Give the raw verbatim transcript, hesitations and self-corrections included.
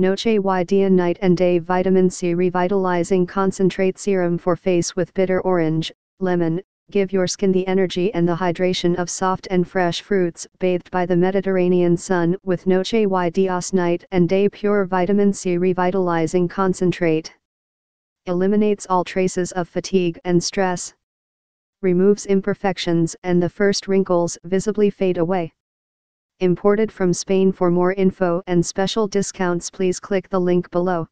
Noche Y Dia Night and Day Vitamin C Revitalizing Concentrate Serum for Face with Bitter Orange, Lemon. Give your skin the energy and the hydration of soft and fresh fruits bathed by the Mediterranean sun with Noche Y Dia Night and Day Pure Vitamin C Revitalizing Concentrate. Eliminates all traces of fatigue and stress. Removes imperfections and the first wrinkles visibly fade away. Imported from Spain. For more info and special discounts, please click the link below.